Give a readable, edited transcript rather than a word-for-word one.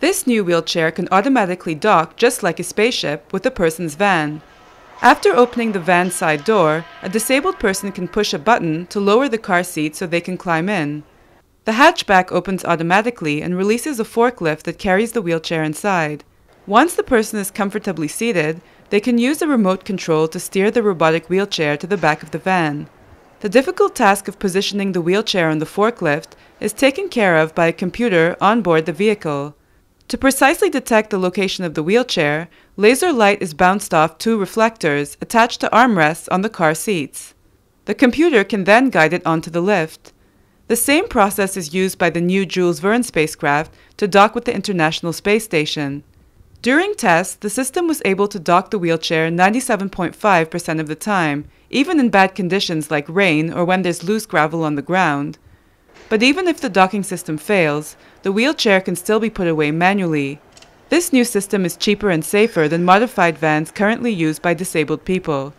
This new wheelchair can automatically dock just like a spaceship with a person's van. After opening the van side door, a disabled person can push a button to lower the car seat so they can climb in. The hatchback opens automatically and releases a forklift that carries the wheelchair inside. Once the person is comfortably seated, they can use a remote control to steer the robotic wheelchair to the back of the van. The difficult task of positioning the wheelchair on the forklift is taken care of by a computer on board the vehicle. To precisely detect the location of the wheelchair, laser light is bounced off two reflectors attached to armrests on the car seats. The computer can then guide it onto the lift. The same process is used by the new Jules Verne spacecraft to dock with the International Space Station. During tests, the system was able to dock the wheelchair 97.5% of the time, even in bad conditions like rain or when there's loose gravel on the ground. But even if the docking system fails, the wheelchair can still be put away manually. This new system is cheaper and safer than modified vans currently used by disabled people.